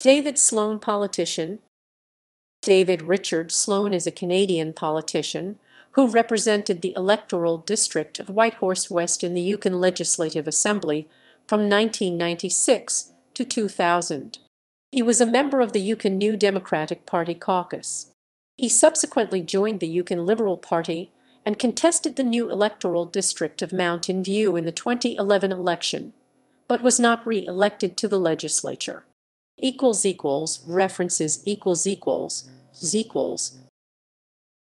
David Sloan, politician. David Richard Sloan is a Canadian politician who represented the electoral district of Whitehorse West in the Yukon Legislative Assembly from 1996 to 2000. He was a member of the Yukon New Democratic Party caucus. He subsequently joined the Yukon Liberal Party and contested the new electoral district of Mountainview in the 2011 election, but was not re-elected to the legislature. == References ==